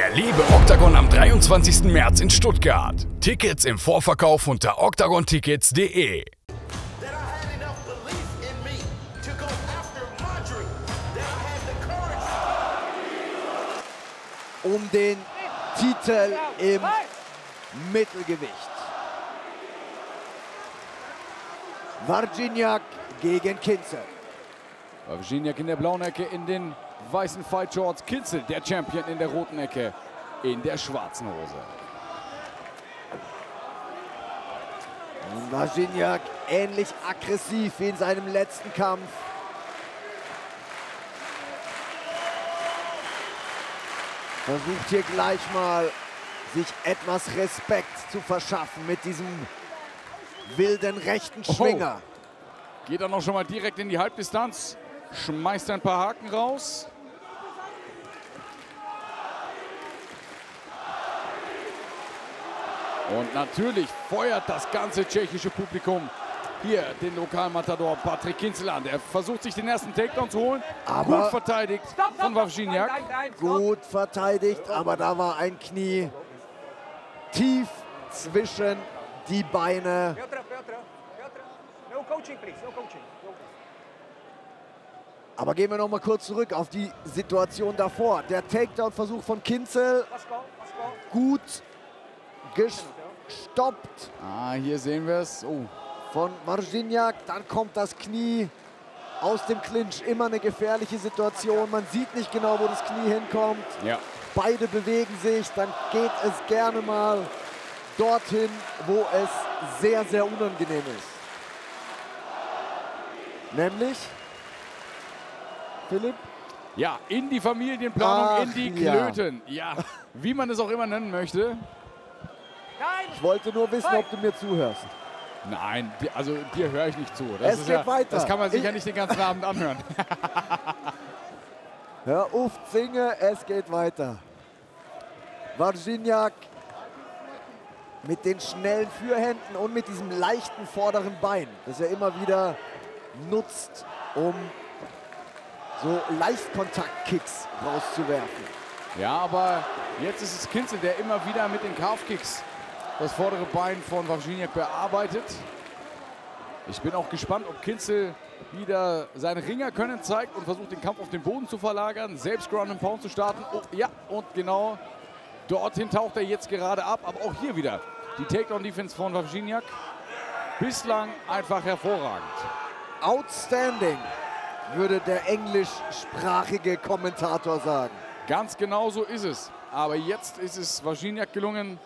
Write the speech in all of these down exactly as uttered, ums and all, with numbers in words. Erlebe Octagon am dreiundzwanzigsten März in Stuttgart. Tickets im Vorverkauf unter octagon tickets punkt de. Um den Titel im Mittelgewicht. Warzyniak gegen Kincl. Warzyniak in der blauen Ecke, in den weißen Fight Shorts. Kincl, der Champion, in der roten Ecke, in der schwarzen Hose. Warzyniak ähnlich aggressiv wie in seinem letzten Kampf. Versucht hier gleich mal, sich etwas Respekt zu verschaffen mit diesem wilden rechten Schwinger. Oh. Geht dann noch schon mal direkt in die Halbdistanz. Schmeißt ein paar Haken raus. Und natürlich feuert das ganze tschechische Publikum hier den Lokalmatador Patrik Kincl an. Er versucht, sich den ersten Takedown zu holen. Aber gut verteidigt von Warzyniak. Gut verteidigt, aber da war ein Knie tief zwischen die Beine. Aber gehen wir noch mal kurz zurück auf die Situation davor. Der Takedown-Versuch von Kincl gut gestoppt. Ah, hier sehen wir es. Oh. Von Warzyniak, dann kommt das Knie aus dem Clinch. Immer eine gefährliche Situation, man sieht nicht genau, wo das Knie hinkommt. Ja. Beide bewegen sich, dann geht es gerne mal dorthin, wo es sehr, sehr unangenehm ist. Nämlich, Philipp? Ja, in die Familienplanung, ach, in die Klöten. Ja. Ja, wie man es auch immer nennen möchte. Ich wollte nur wissen, ob du mir zuhörst. Nein, also dir höre ich nicht zu. Das es ist geht ja, weiter. Das kann man sicher ich nicht den ganzen Abend anhören. Hör auf, singe, es geht weiter. Warzyniak mit den schnellen Führhänden und mit diesem leichten vorderen Bein, das er immer wieder nutzt, um so Leichtkontakt-Kicks rauszuwerfen. Ja, aber jetzt ist es Kincl, der immer wieder mit den Calf-Kicks das vordere Bein von Warzyniak bearbeitet. Ich bin auch gespannt, ob Kincl wieder sein Ringerkönnen zeigt und versucht, den Kampf auf den Boden zu verlagern, selbst Ground and Pound zu starten. Oh, ja, und genau dorthin taucht er jetzt gerade ab. Aber auch hier wieder die Takedown-Defense von Warzyniak. Bislang einfach hervorragend. Outstanding, würde der englischsprachige Kommentator sagen. Ganz genau so ist es. Aber jetzt ist es Warzyniak gelungen,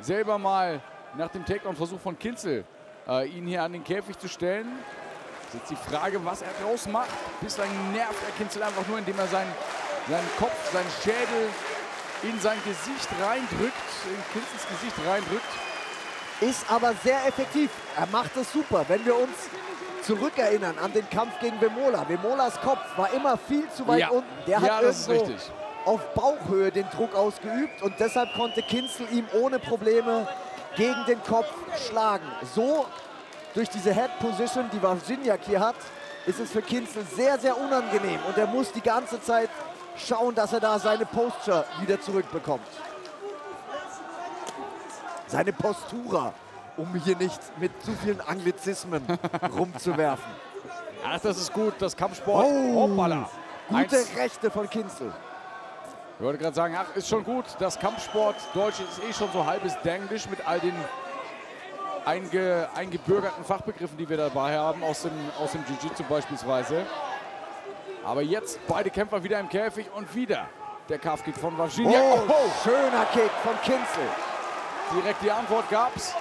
selber mal nach dem Takedown-Versuch von Kincl äh, ihn hier an den Käfig zu stellen. Das ist jetzt die Frage, was er draus macht. Bislang nervt er Kincl einfach nur, indem er seinen, seinen Kopf, seinen Schädel in sein Gesicht reindrückt, in Kincls Gesicht reindrückt. Ist aber sehr effektiv. Er macht es super. Wenn wir uns zurückerinnern an den Kampf gegen Vemola. Vemolas Kopf war immer viel zu weit ja. unten. Der ja, hat das ist richtig. Auf Bauchhöhe den Druck ausgeübt und deshalb konnte Kincl ihm ohne Probleme gegen den Kopf schlagen. So, durch diese Head Position, die Warzyniak hier hat, ist es für Kincl sehr, sehr unangenehm. Und er muss die ganze Zeit schauen, dass er da seine Posture wieder zurückbekommt. Seine Postura, um hier nicht mit zu vielen Anglizismen rumzuwerfen. Ach, das ist gut, das Kampfsport. Oh, hoppala. Gute Eins. Rechte von Kincl. Ich wollte gerade sagen, ach, ist schon gut, das Kampfsport Deutsch ist eh schon so halbes Denglisch mit all den einge, eingebürgerten Fachbegriffen, die wir dabei haben, aus dem, aus dem Jiu-Jitsu beispielsweise. Aber jetzt beide Kämpfer wieder im Käfig und wieder der Calf-Kick von Warzyniak. Oh, oh, schöner Kick von Kincl. Direkt die Antwort gab's.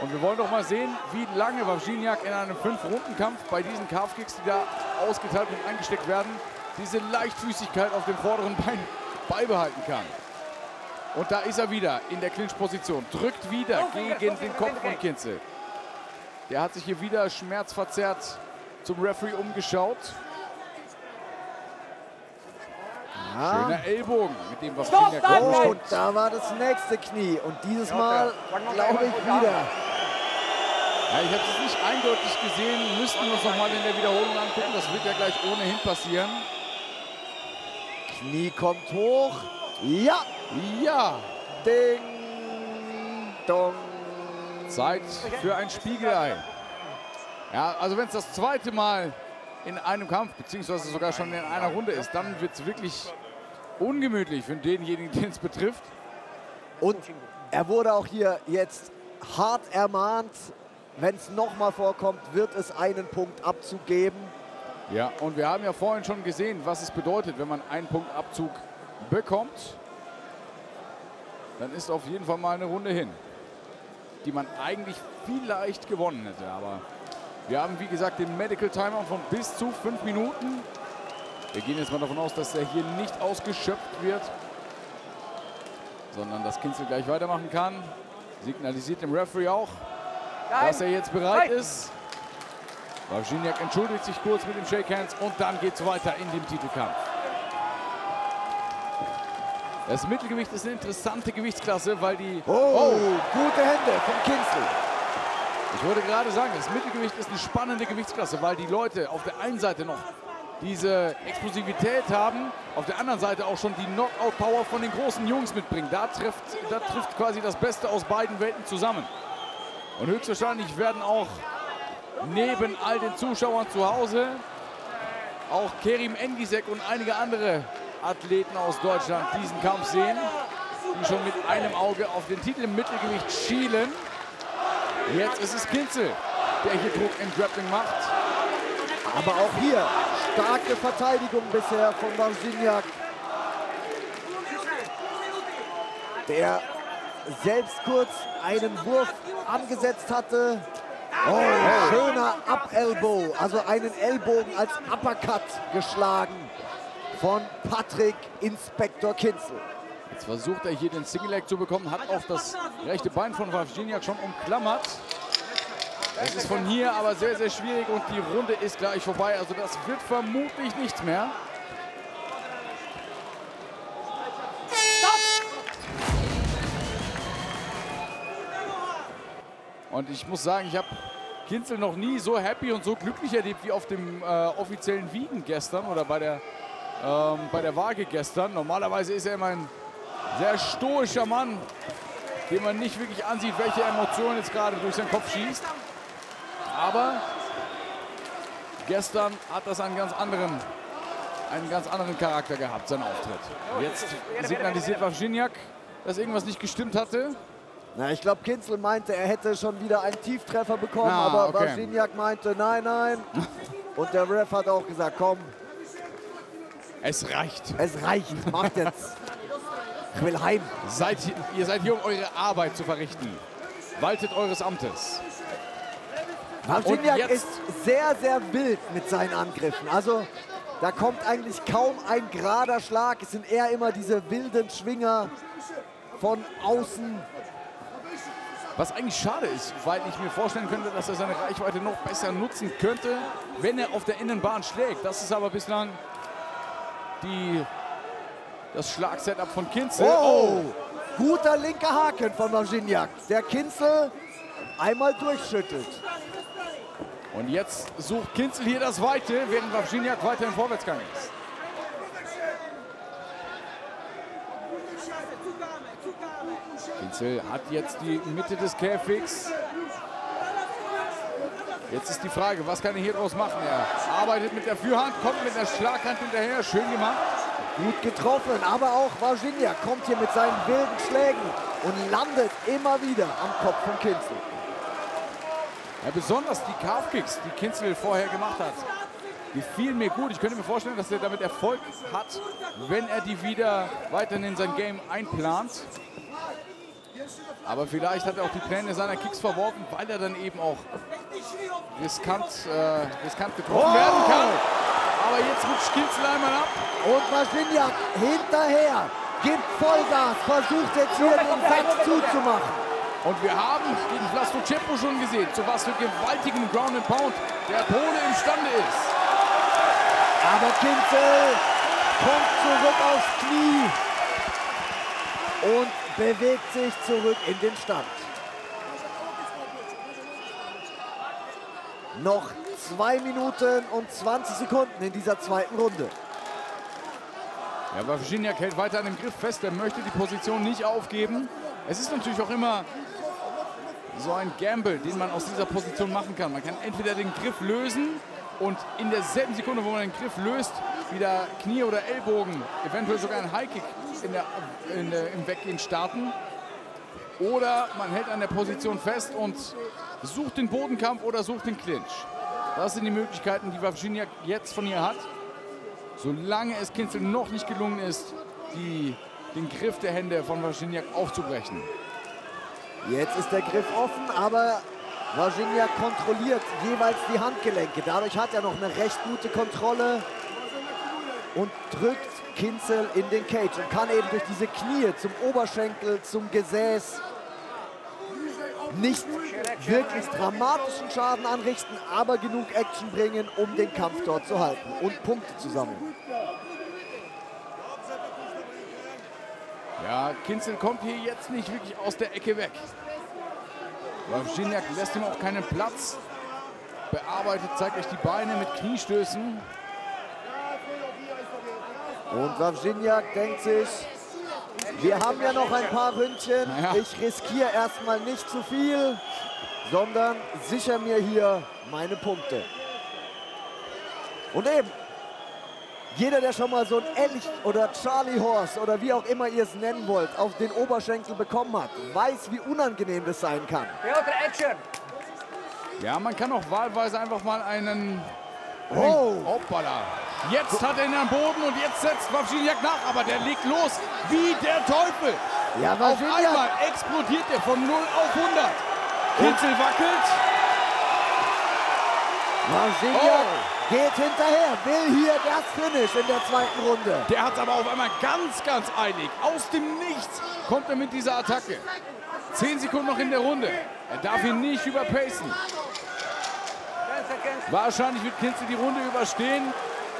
Und wir wollen doch mal sehen, wie lange Warzyniak in einem fünf Runden Kampf bei diesen Calf-Kicks, die da ausgeteilt und eingesteckt werden, diese Leichtfüßigkeit auf dem vorderen Bein beibehalten kann. Und da ist er wieder in der Clinch-Position. Drückt wieder gegen den Kopf von Kincl. Der hat sich hier wieder schmerzverzerrt zum Referee umgeschaut. Ja. Schöner Ellbogen, mit dem was Warzyniak kommt. Und da war das nächste Knie. Und dieses Mal, glaube ich, wieder. Ja, ich habe es nicht eindeutig gesehen. Müssten wir uns noch mal in der Wiederholung angucken. Das wird ja gleich ohnehin passieren. Knie kommt hoch, Ja, ja. Ding, dong. Zeit für ein Spiegelei. Ja, also wenn es das zweite Mal in einem Kampf, beziehungsweise sogar schon in einer Runde ist, dann wird es wirklich ungemütlich für denjenigen, den es betrifft. Und er wurde auch hier jetzt hart ermahnt. Wenn es nochmal vorkommt, wird es einen Punkt Abzug geben. Ja, und wir haben ja vorhin schon gesehen, was es bedeutet, wenn man einen Punkt Abzug bekommt. Dann ist auf jeden Fall mal eine Runde hin, die man eigentlich vielleicht gewonnen hätte. Aber wir haben, wie gesagt, den Medical Timer von bis zu fünf Minuten. Wir gehen jetzt mal davon aus, dass er hier nicht ausgeschöpft wird, sondern dass Kincl gleich weitermachen kann. Signalisiert dem Referee auch, dass er jetzt bereit ist. Warzyniak entschuldigt sich kurz mit dem Shake Hands und dann geht es weiter in dem Titelkampf. Das Mittelgewicht ist eine interessante Gewichtsklasse, weil die... Oh, oh. Gute Hände von Kincl. Ich wollte gerade sagen, das Mittelgewicht ist eine spannende Gewichtsklasse, weil die Leute auf der einen Seite noch diese Explosivität haben, auf der anderen Seite auch schon die Knockout-Power von den großen Jungs mitbringen. Da trifft, da trifft quasi das Beste aus beiden Welten zusammen. Und höchstwahrscheinlich werden auch neben all den Zuschauern zu Hause auch Kerim Engizek und einige andere Athleten aus Deutschland diesen Kampf sehen, die schon mit einem Auge auf den Titel im Mittelgewicht schielen. Jetzt ist es Kincl, der hier Druck im Grappling macht. Aber auch hier starke Verteidigung bisher von Warzyniak, der selbst kurz einen Wurf angesetzt hatte. Oh, hey. Schöner Up-Elbow, also einen Ellbogen als Uppercut geschlagen von Patrik Inspektor Kincl. Jetzt versucht er hier den Single Leg zu bekommen, hat auch das rechte Bein von Warzyniak schon umklammert. Es ist von hier aber sehr, sehr schwierig und die Runde ist gleich vorbei, also das wird vermutlich nichts mehr. Und ich muss sagen, ich habe Kincl noch nie so happy und so glücklich erlebt wie auf dem äh, offiziellen Wiegen gestern oder bei der, ähm, bei der Waage gestern. Normalerweise ist er immer ein sehr stoischer Mann, dem man nicht wirklich ansieht, welche Emotionen jetzt gerade durch seinen Kopf schießt. Aber gestern hat das einen ganz anderen, einen ganz anderen Charakter gehabt, sein Auftritt. Jetzt signalisiert Warzyniak, dass irgendwas nicht gestimmt hatte. Na, ich glaube, Kincl meinte, er hätte schon wieder einen Tieftreffer bekommen, ah, aber okay. Warzyniak meinte, nein, nein. Und der Ref hat auch gesagt, komm. Es reicht. Es reicht, macht jetzt. Ich will heim. Seid, ihr seid hier, um eure Arbeit zu verrichten. Waltet eures Amtes. Warzyniak ist sehr, sehr wild mit seinen Angriffen. Also, da kommt eigentlich kaum ein gerader Schlag. Es sind eher immer diese wilden Schwinger von außen. Was eigentlich schade ist, weil ich mir vorstellen könnte, dass er seine Reichweite noch besser nutzen könnte, wenn er auf der Innenbahn schlägt. Das ist aber bislang die, das Schlagsetup von Kincl. Oh, oh. Guter linker Haken von Warzyniak, der Kincl einmal durchschüttelt. Und jetzt sucht Kincl hier das Weite, während Warzyniak weiter im Vorwärtsgang ist. Kincl hat jetzt die Mitte des Käfigs. Jetzt ist die Frage, was kann er hier draus machen? Er arbeitet mit der Führhand, kommt mit der Schlaghand hinterher. Schön gemacht. Gut getroffen, aber auch Warzyniak kommt hier mit seinen wilden Schlägen und landet immer wieder am Kopf von Kincl. Ja, besonders die Calf-Kicks, die Kincl vorher gemacht hat, gefielen mir gut. Ich könnte mir vorstellen, dass er damit Erfolg hat, wenn er die wieder weiterhin in sein Game einplant. Aber vielleicht hat er auch die Pläne seiner Kicks verworfen, weil er dann eben auch riskant, äh, riskant getroffen oh! werden kann. Aber jetzt rutscht Kincl einmal ab. Und Warzyniak hinterher, gibt Vollgas, versucht jetzt hier den Sack zuzumachen. Und wir haben gegen Vlastuchenko schon gesehen, zu was für gewaltigem Ground and Pound der Pole imstande ist. Aber Kincl kommt zurück aufs Knie. Und bewegt sich zurück in den Stand. Noch zwei Minuten und zwanzig Sekunden in dieser zweiten Runde. Ja, Warzyniak hält weiter an dem Griff fest, er möchte die Position nicht aufgeben. Es ist natürlich auch immer so ein Gamble, den man aus dieser Position machen kann. Man kann entweder den Griff lösen und in derselben Sekunde, wo man den Griff löst, wieder Knie oder Ellbogen, eventuell sogar ein High Kick in der, in der, im Weggehen starten. Oder man hält an der Position fest und sucht den Bodenkampf oder sucht den Clinch. Das sind die Möglichkeiten, die Warzyniak jetzt von ihr hat. Solange es Kincl noch nicht gelungen ist, die, den Griff der Hände von Warzyniak aufzubrechen. Jetzt ist der Griff offen, aber Warzyniak kontrolliert jeweils die Handgelenke. Dadurch hat er noch eine recht gute Kontrolle und drückt Kincl in den Cage und kann eben durch diese Knie zum Oberschenkel, zum Gesäß nicht wirklich dramatischen Schaden anrichten, aber genug Action bringen, um den Kampf dort zu halten und Punkte zu sammeln. Ja, Kincl kommt hier jetzt nicht wirklich aus der Ecke weg. Warzyniak lässt ihm auch keinen Platz. Bearbeitet, zeigt euch die Beine mit Kniestößen. Und Warzyniak denkt sich, wir haben ja noch ein paar Ründchen. Ja. Ich riskiere erstmal nicht zu viel, sondern sichere mir hier meine Punkte. Und eben, jeder, der schon mal so ein Elch oder Charlie Horse oder wie auch immer ihr es nennen wollt, auf den Oberschenkel bekommen hat, weiß, wie unangenehm das sein kann. Ja, man kann auch wahlweise einfach mal einen... Oh! Hoppala. Jetzt hat er ihn am Boden und jetzt setzt Warzyniak nach, aber der legt los wie der Teufel. Ja, auf einmal explodiert er von null auf hundert. Kincl wackelt. Warzyniak oh. geht hinterher, will hier das Finish in der zweiten Runde. Der hat es aber auf einmal ganz, ganz eilig. Aus dem Nichts kommt er mit dieser Attacke. Zehn Sekunden noch in der Runde. Er darf ihn nicht überpacen. Wahrscheinlich wird Kincl die Runde überstehen,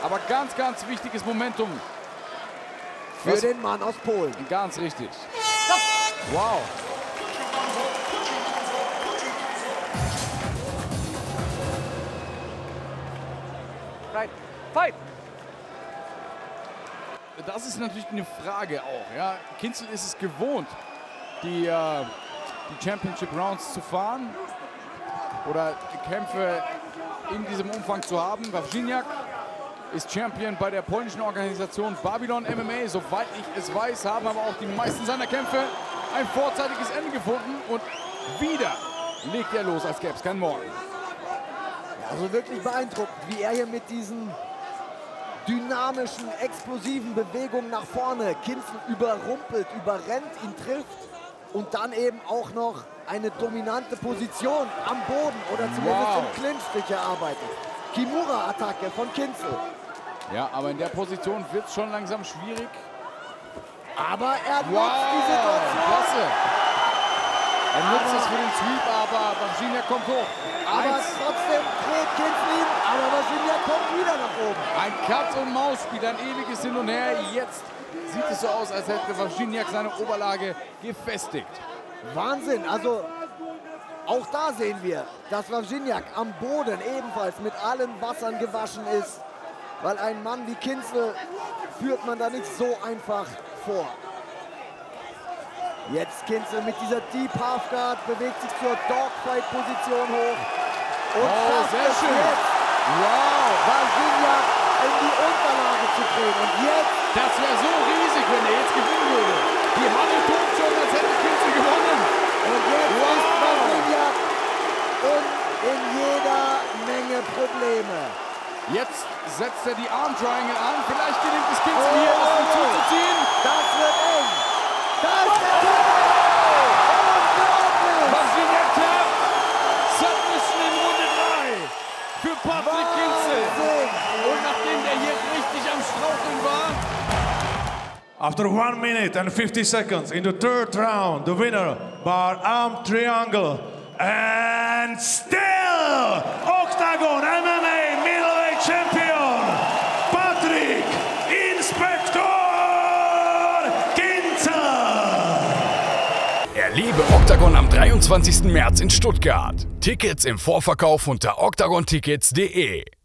aber ganz, ganz wichtiges Momentum. Für Was? den Mann aus Polen. Ganz richtig. Wow. Fight. Das ist natürlich eine Frage auch. Ja. Kincl ist es gewohnt, die, äh, die Championship Rounds zu fahren oder die Kämpfe in diesem Umfang zu haben. Warzyniak ist Champion bei der polnischen Organisation Babylon M M A. Soweit ich es weiß, haben aber auch die meisten seiner Kämpfe ein vorzeitiges Ende gefunden. Und wieder legt er los, als gäbe es keinen Morgen. Ja, also wirklich beeindruckend, wie er hier mit diesen dynamischen, explosiven Bewegungen nach vorne Kincl überrumpelt, überrennt, ihn trifft und dann eben auch noch eine dominante Position am Boden oder zumindest wow. im Clinch sich erarbeitet. Kimura-Attacke von Kincl. Ja, aber in der Position wird es schon langsam schwierig. Aber er nutzt wow. die Situation. Klasse. Er nutzt es für den Sweep, aber Warzyniak kommt hoch. Aber Eins. trotzdem dreht Kincl ihn, aber Warzyniak kommt wieder nach oben. Ein Katz-und-Maus-Spiel, ein ewiges Hin und Her. Jetzt sieht es so aus, als hätte Warzyniak seine Oberlage gefestigt. Wahnsinn, also auch da sehen wir, dass Warzyniak am Boden ebenfalls mit allen Wassern gewaschen ist, weil ein Mann wie Kincl führt man da nicht so einfach vor. Jetzt Kincl mit dieser Deep Half Guard bewegt sich zur Dogfight-Position hoch. Und oh, sehr schön. Jetzt wow, Warzyniak in die Unterlage zu drehen. Und jetzt, das wäre so riesig, wenn er jetzt gewinnen würde. Die Halle tobt schon, als hätte Kincl gewonnen. Und jetzt wow. ist Warzyniak und in jeder Menge Probleme. Jetzt setzt er die Arm Triangle an. Vielleicht gelingt es Kincl oh, hier, das oh, zuzuziehen. Das wird eng. Das oh, wird eng. Oh, Warzyniak tappt. Submission in Runde drei für Patrik Kincl. Und nachdem der hier richtig am Straucheln war, after one minute and fifty seconds in the third round, the winner by arm triangle and still Octagon M M A middleweight champion Patrik Kincl. Erlebe Octagon am dreiundzwanzigsten März in Stuttgart. Tickets im Vorverkauf unter octagon tickets punkt de.